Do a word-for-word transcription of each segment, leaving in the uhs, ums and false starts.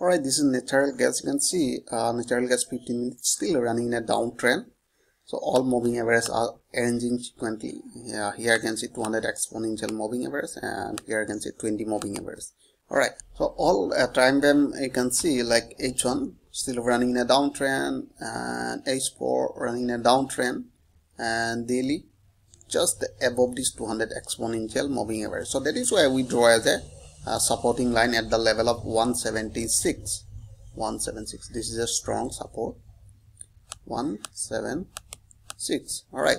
Alright, this is natural gas. You can see uh, natural gas fifteen minutes still running in a downtrend. So all moving averages are changing frequently. Yeah, here you can see two hundred exponential moving averages, and here you can see twenty moving averages. Alright, so all uh, time frame you can see like H one still running in a downtrend, and H four running in a downtrend, and daily just above this two hundred exponential moving average. So that is why we draw as a uh, supporting line at the level of one seventy-six. one seventy-six. This is a strong support. one seventy-six. Alright.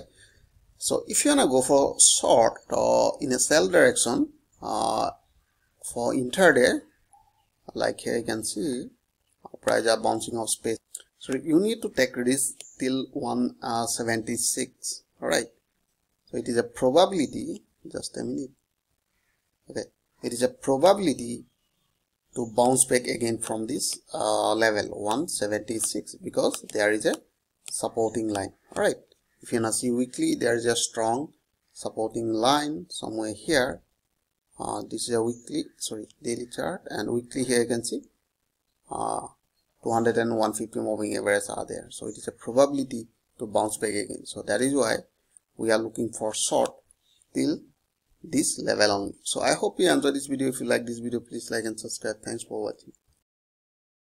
So if you wanna go for short or in a sell direction uh, for intraday, like here you can see price are bouncing off space. So you need to take risk till one seventy-six. Alright. So it is a probability, just a minute, okay, it is a probability to bounce back again from this uh, level one seventy-six, because there is a supporting line. Alright, if you wanna see weekly, there is a strong supporting line somewhere here. Uh, this is a weekly, sorry, daily chart, and weekly here you can see uh, two hundred and one fifty moving averages are there. So it is a probability to bounce back again. So that is why we are looking for short till this level only. So I hope you enjoyed this video. If you like this video, please like and subscribe. Thanks for watching.